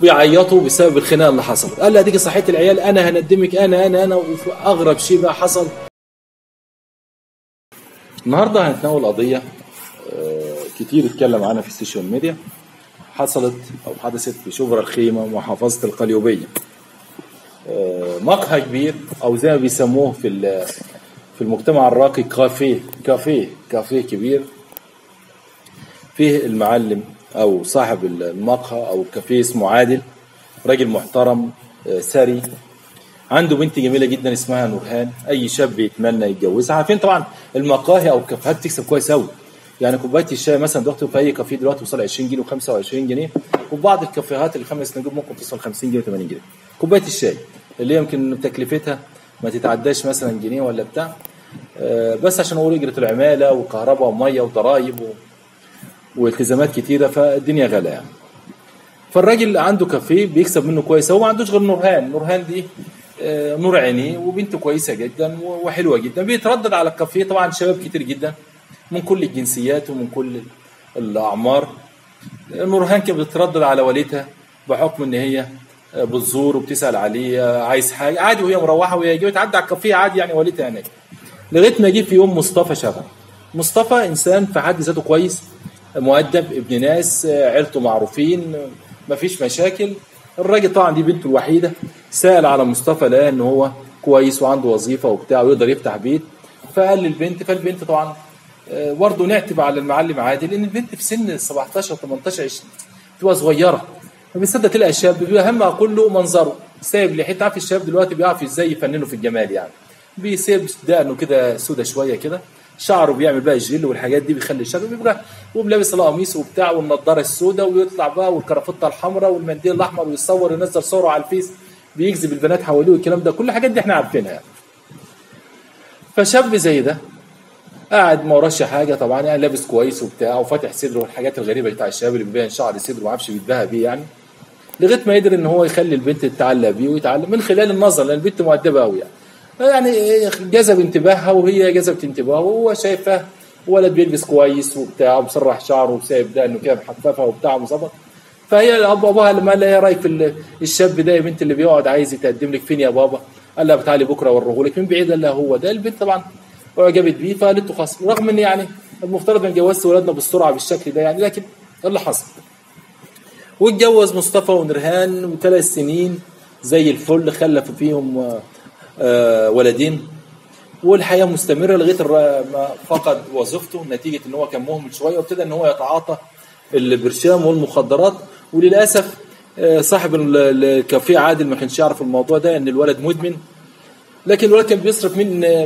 بيعيطوا بسبب الخناقه اللي حصلت. قال لي هديكي صحيه العيال، انا هندمك، انا. واغرب شيء بقى حصل النهارده. هنتناول قضيه كتير اتكلم عنها في السوشيال ميديا، حصلت او حدثت في شبرا الخيمه محافظه القليوبيه. مقهى كبير او زي ما بيسموه في المجتمع الراقي كافيه كبير. فيه المعلم او صاحب المقهى او الكافيه اسمه عادل، راجل محترم ثري، عنده بنت جميله جدا اسمها نورهان، اي شاب يتمنى يتجوزها. عارفين طبعا المقاهي او الكافيهات بتكسب كويس قوي، يعني كوبايه الشاي مثلا دلوقتي في اي كافيه دلوقتي توصل 20 جنيه و25 جنيه، وبعض الكافيهات الخمس نجوم ممكن توصل 50 جنيه و80 جنيه كوبايه الشاي، اللي هي يمكن تكلفتها ما تتعداش مثلا جنيه ولا بتاع، بس عشان هو اجره العماله وكهرباء وميه وضرايب والتزامات كتيره، فالدنيا غاليه يعني. فالراجل عنده كافيه بيكسب منه كويس، هو ما عندوش غير نورهان. نورهان دي نور عينيه وبنته كويسه جدا وحلوه جدا. بيتردد على الكافيه طبعا شباب كتير جدا من كل الجنسيات ومن كل الاعمار. نورهان كانت بتتردد على والدها بحكم ان هي بتزور وبتسال عليه عايز حاجه عادي، وهي مروحه وهي جايه تعدي على الكافيه عادي يعني والدها هناك. لغايه ما جه في يوم مصطفى شبرا. مصطفى انسان في حد ذاته كويس، مؤدب، ابن ناس، عيلته معروفين، مفيش مشاكل. الراجل طبعا دي بنته الوحيده، سال على مصطفى لقى ان هو كويس وعنده وظيفه وبتاع ويقدر يفتح بيت، فقال للبنت. فالبنت طبعا برضه نعتب على المعلم عادل ان البنت في سن 17 18 20 بتبقى صغيره، فبتصدق تلقى الشاب بيبقى همها كله منظره، سايب لحيته. عارف الشاب دلوقتي بيعرف ازاي يفننه في الجمال، يعني بيسيب دقنه كده سودا شويه كده، شعره بيعمل بقى الجل والحاجات دي، بيخلي الشعر بيبقى ولابس القميص وبتاع والنضاره السوداء، ويطلع بقى والكرافته الحمراء والمنديل الاحمر، ويصور وينزل صوره على الفيس بيجذب البنات حواليه والكلام ده، كل الحاجات دي احنا عارفينها. فشاب زي ده قاعد ما وراش حاجه طبعا، يعني لابس كويس وبتاع وفاتح صدره والحاجات الغريبه بتاع الشباب اللي بيبين شعر صدره ما اعرفش بيتباهى بيه يعني. لغايه ما قدر ان هو يخلي البنت تتعلق بيه ويتعلق من خلال النظر، لان البنت مؤدبه قوي يعني. جذب انتباهها وهي جذبت انتباهه، وهو شايفها ولد بيلبس كويس وبتاع ومسرح شعره وسايب ده انه كده محففها وبتاع ومظبط. فهي ابوها لما قال لها ايه رايك في الشاب ده يا بنت اللي بيقعد عايز يتقدم لك، فين يا بابا؟ قال لها تعالي بكره اوريهولك من بعيد. قال لها هو ده. البنت طبعا اعجبت بيه فقالت له خلاص، رغم ان يعني المفترض ان جوزت ولادنا بالسرعه بالشكل ده يعني، لكن اللي حصل. واتجوز مصطفى ونرهان، وثلاث سنين زي الفل، خلف فيهم ولدين، والحياه مستمره لغايه ما فقد وظيفته نتيجه ان هو كان مهمل شويه، وابتدى ان هو يتعاطى البرشام والمخدرات. وللاسف صاحب الكافيه عادل ما كانش يعرف الموضوع ده ان الولد مدمن، لكن الولد كان بيصرف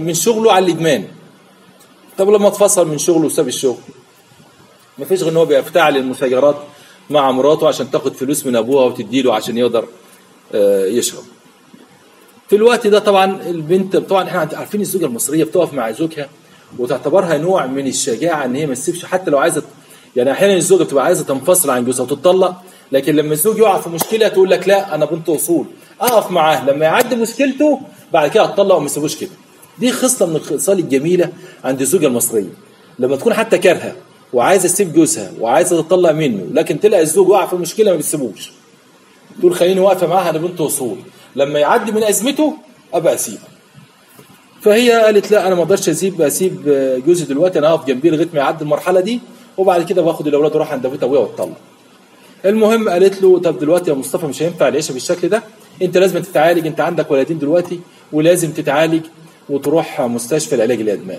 من شغله على الادمان. طب لما اتفصل من شغله وساب الشغل، ما فيش غير ان هو بيفتعل المسيرات مع مراته عشان تاخد فلوس من ابوها وتديله عشان يقدر يشرب. في الوقت ده طبعا البنت، طبعا احنا عارفين الزوجه المصريه بتقف مع زوجها وتعتبرها نوع من الشجاعه ان هي ما تسيبش حتى لو عايزه، يعني احيانا الزوجه بتبقى عايزه تنفصل عن جوزها وتتطلق، لكن لما الزوج يقع في مشكله تقول لك لا انا بنت اصول، اقف معاه لما يعدي مشكلته بعد كده اتطلق وما يسيبوش كده. دي خصله من الخصال الجميله عند الزوجه المصريه، لما تكون حتى كارهه وعايزه تسيب جوزها وعايزه تتطلق منه، لكن تلاقي الزوج وقع في مشكله ما بتسيبوش، تقول خليني واقفه معاها انا بنت اصول، لما يعدي من ازمته ابقى اسيبه. فهي قالت لا انا ما اقدرش اسيب جوزي دلوقتي، انا هقف جنبيه لغايه ما يعدي المرحله دي، وبعد كده باخد الاولاد واروح عند ابويا واتطلق. المهم قالت له طب دلوقتي يا مصطفى مش هينفع العيشه بالشكل ده، انت لازم تتعالج، انت عندك ولدين دلوقتي ولازم تتعالج وتروح مستشفى العلاج الادمان.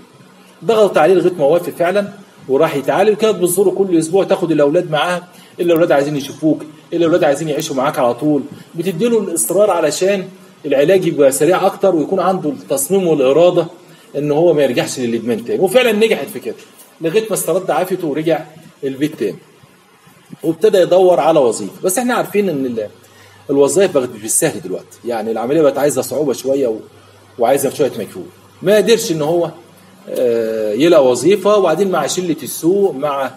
ضغط عليه لغايه ما وافق فعلا وراح يتعالج، وكانت بتزوره كل اسبوع، تاخد الاولاد معاها، الا الاولاد عايزين يشوفوك، الا الاولاد عايزين يعيشوا معاك على طول، بتديله الاصرار علشان العلاج يبقى سريع اكتر ويكون عنده التصميم والاراده ان هو ما يرجعش للادمان تاني. وفعلا نجحت في كده لغايه ما استرد عافيته ورجع البيت تاني، وابتدى يدور على وظيفه. بس احنا عارفين ان الوظائف بقت مش بالسهل دلوقتي، يعني العمليه بقت عايزه صعوبه شويه وعايزه شويه مجهود. ما قدرش ان هو يلاقي وظيفه، وبعدين مع شله السوق مع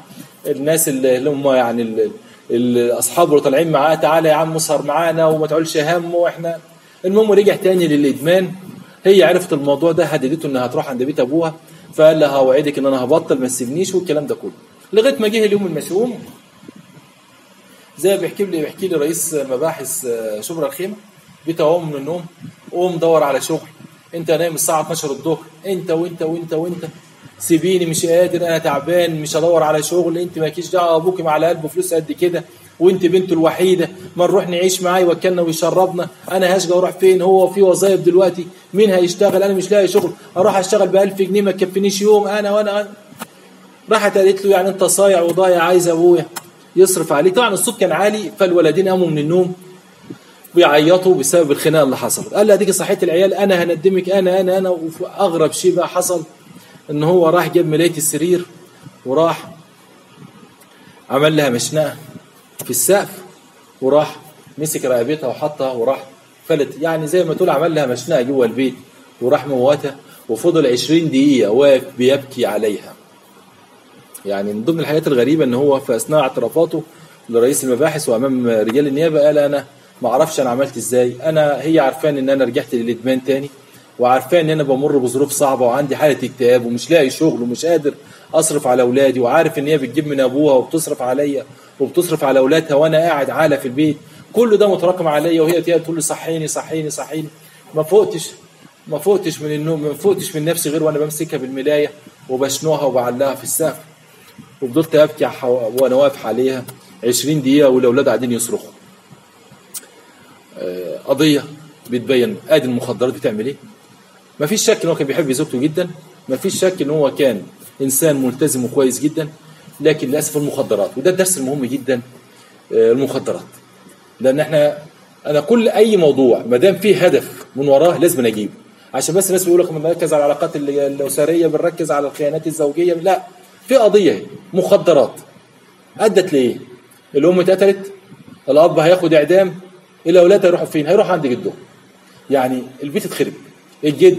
الناس اللي هم يعني الاصحاب اللي طالعين معاه، تعالى يا عم اسهر معانا وما تعولش هم واحنا. المهم رجع تاني للادمان. هي عرفت الموضوع ده، هددته انها هتروح عند بيت ابوها، فقال لها اوعدك ان انا هبطل ما تسيبنيش والكلام ده كله. لغايه ما جه اليوم المشؤوم زي بيحكي لي رئيس مباحث شبرا الخيمة، بتقوم من النوم قوم دور على شغل، انت نايم الساعة 12 الظهر، انت وانت وانت وانت سيبيني مش قادر انا تعبان مش هدور على شغل، انت مالكيش دعوة، ابوكي مع على قلبه فلوس قد كده وانت بنته الوحيدة، ما نروح نعيش معاه يوكلنا ويشربنا، انا هشجع اروح فين؟ هو في وظايف دلوقتي مين هيشتغل؟ انا مش لاقي شغل، اروح اشتغل ب1000 جنيه ما تكفينيش يوم انا. راحت قالت له يعني انت صايع وضايع، عايز ابويا يصرف عليك. طبعا الصوت كان عالي، فالولدين قاموا من النوم بيعيطوا بسبب الخناقه اللي حصلت. قال لها اديكي صحيت العيال، انا هندمك انا. واغرب شيء بقى حصل ان هو راح جاب ملايه السرير وراح عمل لها مشنقه في السقف، وراح مسك رقبتها وحطها وراح فلت، يعني زي ما تقول عمل لها مشنقه جوه البيت وراح موتها، وفضل 20 دقيقه واقف بيبكي عليها. يعني من ضمن الحاجات الغريبه ان هو في اثناء اعترافاته لرئيس المباحث وامام رجال النيابه قال انا ما اعرفش انا عملت ازاي، هي عارفان ان انا رجعت للادمان تاني، وعارفان ان انا بمر بظروف صعبه وعندي حاله اكتئاب ومش لاقي شغل ومش قادر اصرف على اولادي، وعارف ان هي بتجيب من ابوها وبتصرف عليا وبتصرف على اولادها وانا قاعد عاله في البيت، كل ده متراكم عليا، وهي تقول لي صحيني صحيني صحيني، ما فقتش من النوم، ما فقتش من نفسي غير وانا بمسكها بالملايه وبشنوها وبعلقها في السقف، وفضلت ابكي وانا واقف عليها 20 دقيقه والاولاد قاعدين يصرخوا. قضيه بتبين ادي المخدرات بتعمل ايه. مفيش شك ان هو كان بيحب زوجته جدا، مفيش شك ان هو كان انسان ملتزم وكويس جدا، لكن للاسف المخدرات، وده الدرس المهم جدا المخدرات، لان انا كل اي موضوع ما دام فيه هدف من وراه لازم اجيبه، عشان بس الناس بيقولوا لك بنركز على العلاقات الاسريه، بنركز على الخيانات الزوجيه، لا، في قضيه مخدرات ادت لايه؟ الام اتقتلت، الاب هياخد اعدام، الاولاد هيروحوا فين؟ هيروحوا عند جدهم. يعني البيت اتخرب، الجد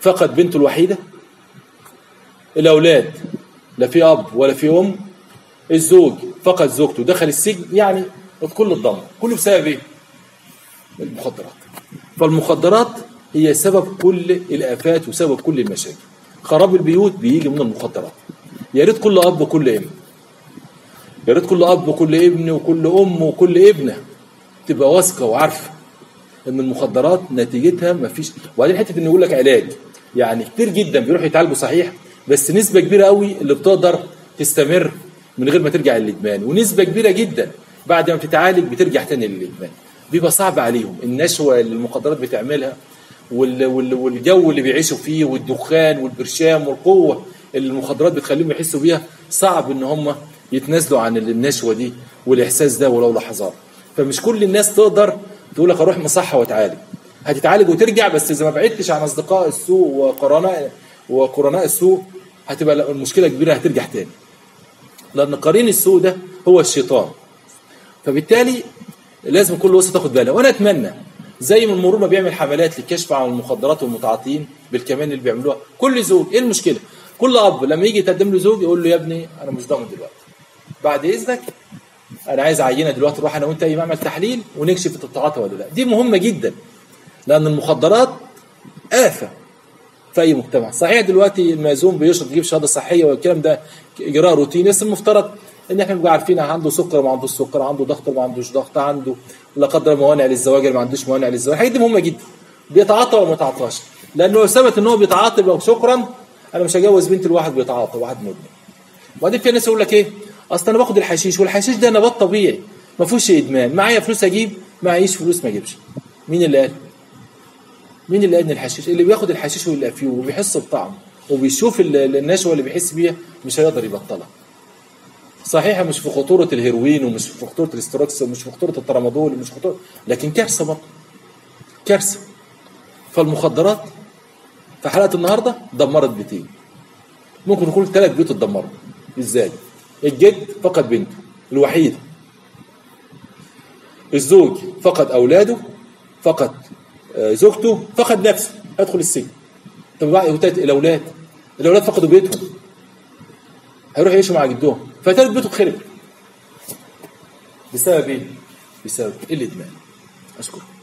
فقد بنته الوحيده، الاولاد لا في اب ولا في ام، الزوج فقد زوجته دخل السجن، يعني الكل اتدمر، كله بسبب ايه؟ المخدرات. فالمخدرات هي سبب كل الافات وسبب كل المشاكل، خراب البيوت بيجي من المخدرات. يا ريت كل اب وكل ابن، يا ريت كل اب وكل ابن وكل ام وكل ابنه تبقى واثقه وعارفه ان المخدرات نتيجتها مفيش. وبعدين حته انه يقول لك علاج، يعني كتير جدا بيروحوا يتعالجوا صحيح، بس نسبه كبيره قوي اللي بتقدر تستمر من غير ما ترجع للادمان، ونسبه كبيره جدا بعد ما بتتعالج بترجع تاني للادمان، بيبقى صعب عليهم النشوه اللي المخدرات بتعملها والجو اللي بيعيشوا فيه والدخان والبرشام والقوه اللي المخدرات بتخليهم يحسوا بيها، صعب ان هم يتنازلوا عن النشوه دي والاحساس ده ولو لحظات. فمش كل الناس تقدر تقول لك اروح مصحه واتعالج، هتتعالج وترجع، بس اذا ما بعدتش عن اصدقاء السوء وقرناء السوء هتبقى المشكله كبيره، هترجع تاني، لان قرين السوء ده هو الشيطان. فبالتالي لازم كل وسط تاخد بالها، وانا اتمنى زي ما المرور ما بيعمل حملات للكشف عن المخدرات والمتعاطين بالكمان اللي بيعملوها، كل زوج ايه المشكله؟ كل اب لما يجي يتقدم له زوج يقول له يا ابني انا مش ضامن دلوقتي، بعد اذنك انا عايز عينه دلوقتي، نروح انا وانت اي معمل تحليل ونكشف انت بتتعاطى ولا لا. دي مهمه جدا، لان المخدرات آفه في اي مجتمع. صحيح دلوقتي المأذون بيشرب يجيب شهاده صحيه والكلام ده اجراء روتيني، بس المفترض ان احنا نبقى عارفين عنده سكر ما عندوش سكر، عنده ضغط ما عندوش ضغط، عنده لا قدر موانع للزواج ما عندوش موانع للزواج. الحاجات دي مهمه جدا، بيتعاطى ولا ما بيتعاطاش، لانه لو ثبت ان هو بيتعاطى يبقى شكرا، انا مش هجوز بنت لواحد بيتعاطى، واحد مدمن. وبعدين في ناس يقول لك ايه، اصل انا باخد الحشيش والحشيش ده نبات طبيعي ما فيهوش ادمان، معايا فلوس اجيب، معيش فلوس ما اجيبش. مين اللي قال ان الحشيش اللي بياخد الحشيش واللي فيه وبيحس بطعمه وبيشوف النشوه اللي بيحس بيها مش هيقدر يبطلها؟ صحيح مش في خطوره الهيروين ومش في خطوره الاستروكس ومش في خطوره الترامادول ومش خطوره، لكن كارثه برضه، كارثه. فالمخدرات في حلقه النهارده دمرت بيتين، ممكن نقول 3 بيوت اتدمروا. ازاي؟ الجد فقد بنته الوحيده، الزوج فقد اولاده، فقد زوجته، فقد نفسه، هيدخل السجن. طب الاولاد فقدوا بيتهم، هيروحوا يعيشوا مع جدهم، فتالت بيته اتخرب. بسبب ايه؟ بسبب الادمان. اشكرك.